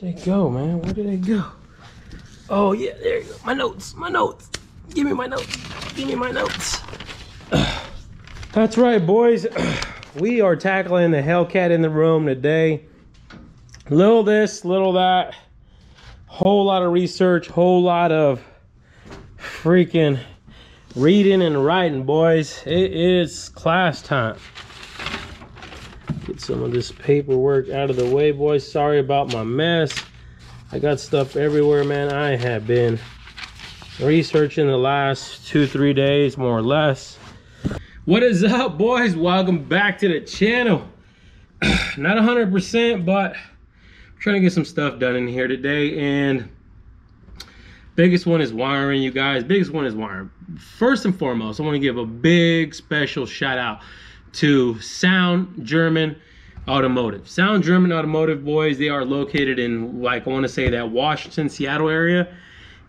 Where'd they go, man? Where did they go? Oh yeah, there you go. My notes. Give me my notes. That's right, boys. We are tackling the Hellcat in the room today. Little this, little that. Whole lot of research, whole lot of freaking reading and writing, boys. It is class time. Get some of this paperwork out of the way, boys. Sorry about my mess. I got stuff everywhere, man. I have been researching the last 2-3 days, more or less. What is up, boys? Welcome back to the channel. Not 100%, but I'm trying to get some stuff done in here today, and biggest one is wiring, you guys. Biggest one is wiring. First and foremost, I want to give a big special shout out to Sound German Automotive. Sound German Automotive, boys, they are located in, like, I want to say that Washington, Seattle area,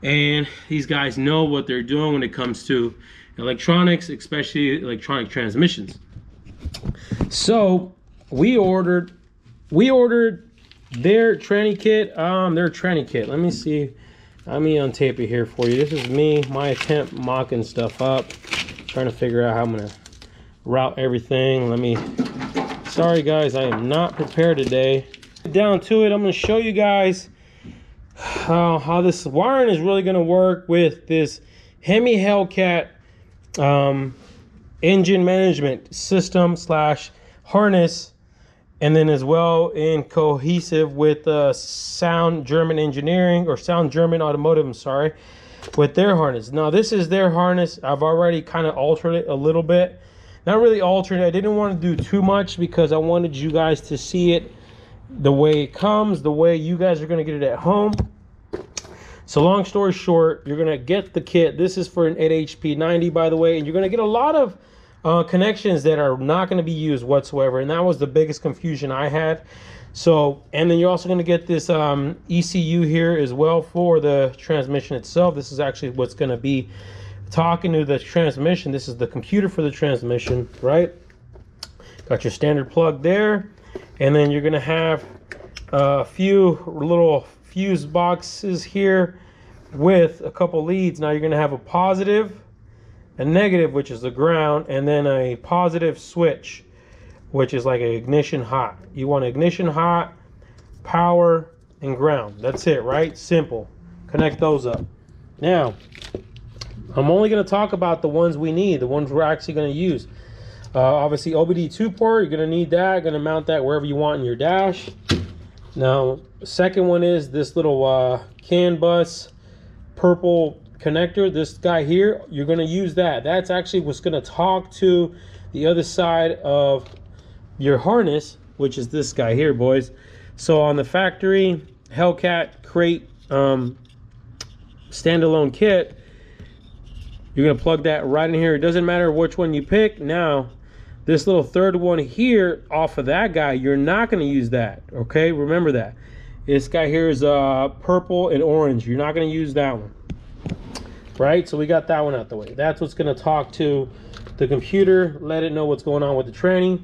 and these guys know what they're doing when it comes to electronics, especially electronic transmissions. So we ordered their tranny kit. Let me see. Let me untape it here for you. This is me, my attempt mocking stuff up, trying to figure out how I'm gonna route everything. Sorry guys, I am not prepared today. Down to it, I'm going to show you guys how this wiring is really going to work with this Hemi Hellcat engine management system / harness, and then as well in cohesive with Sound German Engineering, or Sound German Automotive, I'm sorry, with their harness. Now this is their harness. I've already kind of altered it a little bit. Not really altered. I didn't want to do too much because I wanted you guys to see it the way it comes, the way you guys are going to get it at home. So long story short, you're going to get the kit. This is for an 8HP90, by the way, and you're going to get a lot of connections that are not going to be used whatsoever, and that was the biggest confusion I had. So, and then you're also going to get this ECU here as well for the transmission itself. This is actually what's going to be talking to the transmission. This is the computer for the transmission, right? Got your standard plug there, and then you're gonna have a few little fuse boxes here with a couple leads. Now you're gonna have a positive, a negative, which is the ground, and then a positive switch, which is like an ignition hot. You want ignition hot, power, and ground. That's it, right? Simple. Connect those up. Now I'm only going to talk about the ones we need, the ones we're actually going to use. Obviously, OBD2 port, you're going to need that. You're going to mount that wherever you want in your dash. Now, the second one is this little CAN bus purple connector. This guy here, you're going to use that. That's actually what's going to talk to the other side of your harness, which is this guy here, boys. So on the factory Hellcat crate standalone kit, you're going to plug that right in here. It doesn't matter which one you pick. Now, this little third one here off of that guy, you're not going to use that, okay? Remember that. This guy here is purple and orange. You're not going to use that one, right? So we got that one out the way. That's what's going to talk to the computer, let it know what's going on with the tranny.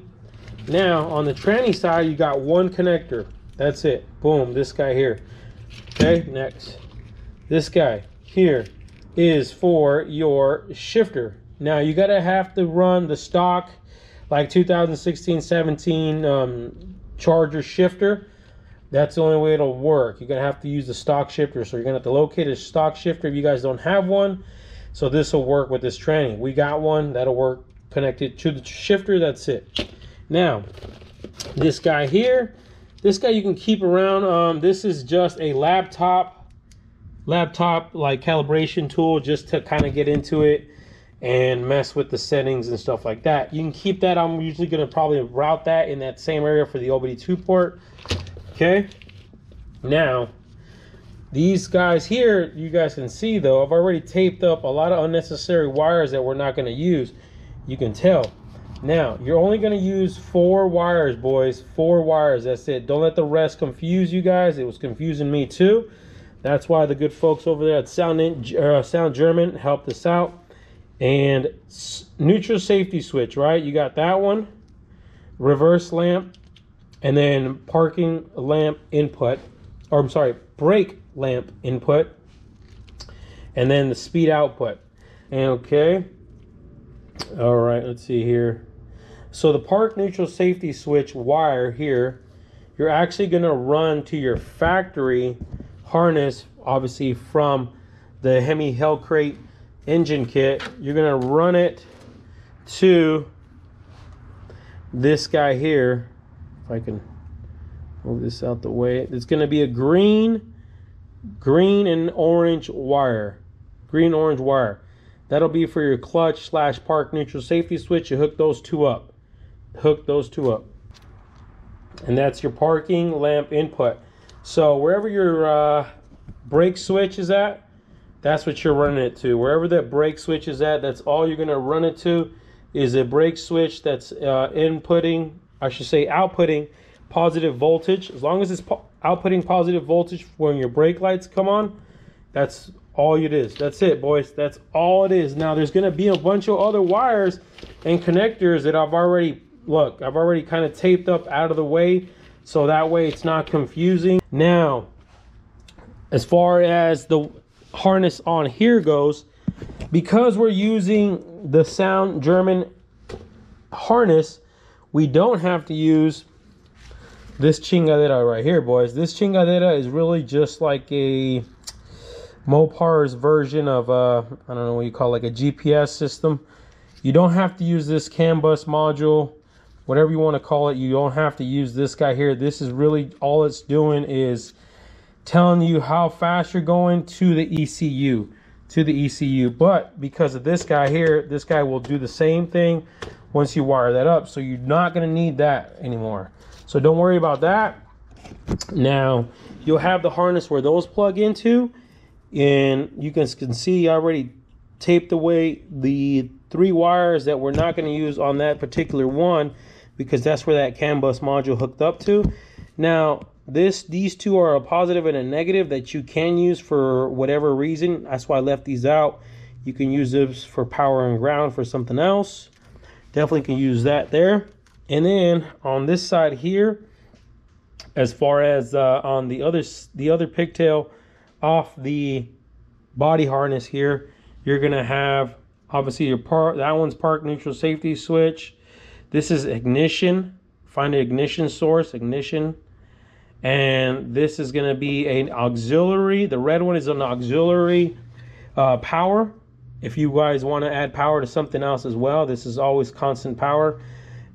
Now, on the tranny side, you got one connector. That's it. Boom, this guy here. Okay, next. This guy here is for your shifter. Now you gotta have to run the stock like 2016-17 Charger shifter. That's the only way it'll work. You're gonna have to use the stock shifter, so you're gonna have to locate a stock shifter if you guys don't have one. So this will work with this tranny. We got one that'll work connected to the shifter. That's it. Now this guy here, this guy you can keep around. This is just a laptop like calibration tool, just to kind of get into it and mess with the settings and stuff like that. You can keep that. I'm usually going to probably route that in that same area for the OBD2 port. Okay, now these guys here, you guys can see though, I've already taped up a lot of unnecessary wires that we're not going to use. You can tell. Now you're only going to use 4 wires, boys. 4 wires, that's it. Don't let the rest confuse you guys. It was confusing me too. That's why the good folks over there at Sound German helped us out. And neutral safety switch, right? You got that one. Reverse lamp. And then parking lamp input. or I'm sorry, brake lamp input, and then the speed output. Okay. All right, let's see here. So the park neutral safety switch wire here, you're actually going to run to your factory harness, obviously from the Hemi Hellcat engine kit. You're going to run it to this guy here. If I can move this out the way, it's going to be a green and orange wire, that'll be for your clutch / park neutral safety switch. You hook those two up, and that's your parking lamp input. So wherever your brake switch is at, that's what you're running it to. Wherever that brake switch is at, that's all you're going to run it to, is a brake switch that's outputting positive voltage. As long as it's outputting positive voltage when your brake lights come on, that's all it is. That's it, boys. That's all it is. Now there's going to be a bunch of other wires and connectors that I've already kind of taped up out of the way, so that way it's not confusing. Now, as far as the harness on here goes, because we're using the Sound German harness, we don't have to use this chingadera right here, boys. This chingadera is really just like a Mopar's version of I don't know what you call it, like a GPS system. You don't have to use this CAN bus module, whatever you want to call it. You don't have to use this guy here. This is really all it's doing is telling you how fast you're going to the ECU, but because of this guy here, this guy will do the same thing once you wire that up, so you're not going to need that anymore. So don't worry about that. Now you'll have the harness where those plug into, and you can see I already taped away the 3 wires that we're not going to use on that particular one, because that's where that CAN bus module hooked up to. Now these 2 are a positive and a negative that you can use for whatever reason. That's why I left these out. You can use this for power and ground, for something else. Definitely can use that there. And then on this side here, as far as on the other pigtail off the body harness here, you're gonna have obviously your that one's park neutral safety switch. This is ignition, find the ignition source, and this is gonna be an auxiliary. The red one is an auxiliary power. If you guys want to add power to something else as well, this is always constant power.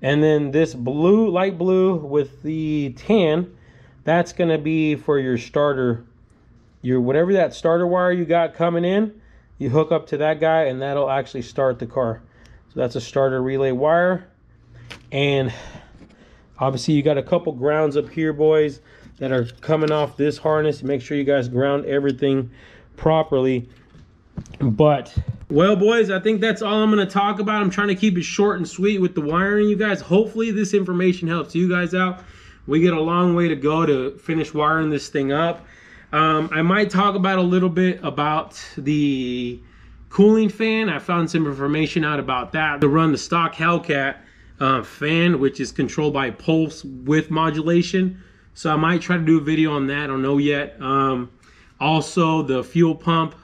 And then this blue, light blue with the tan, that's gonna be for your starter, whatever that starter wire you got coming in. You hook up to that guy and that'll actually start the car. So that's a starter relay wire. And obviously you got a couple grounds up here, boys, that are coming off this harness. Make sure you guys ground everything properly. But well, boys, I think that's all I'm going to talk about. I'm trying to keep it short and sweet with the wiring, you guys. Hopefully this information helps you guys out. We get a long way to go to finish wiring this thing up. I might talk about a little bit about the cooling fan. I found some information out about that, to run the stock Hellcat fan, which is controlled by pulse with modulation. So I might try to do a video on that. I don't know yet. Also the fuel pump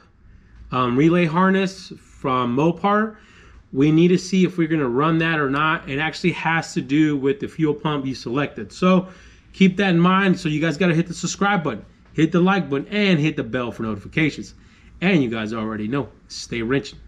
relay harness from Mopar. We need to see if we're going to run that or not. It actually has to do with the fuel pump you selected. So keep that in mind. So you guys got to hit the subscribe button, hit the like button, and hit the bell for notifications. And you guys already know, stay wrenching.